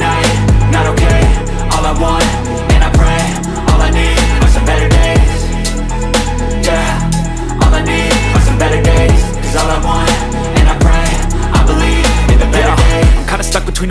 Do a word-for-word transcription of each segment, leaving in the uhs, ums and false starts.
at night, not okay. All I want, and I pray, all I need are some better days. Yeah, all I need are some better days. Cause all I want, and I pray, I believe in the better days. I'm kinda stuck between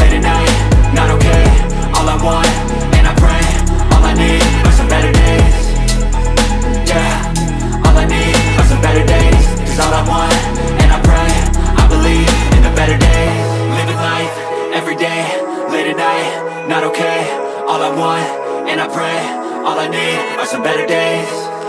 late at night, not okay. All I want, and I pray, all I need are some better days. Yeah, all I need are some better days. Cause all I want, and I pray, I believe in the better days. Living life, everyday, late at night, not okay. All I want, and I pray, all I need are some better days.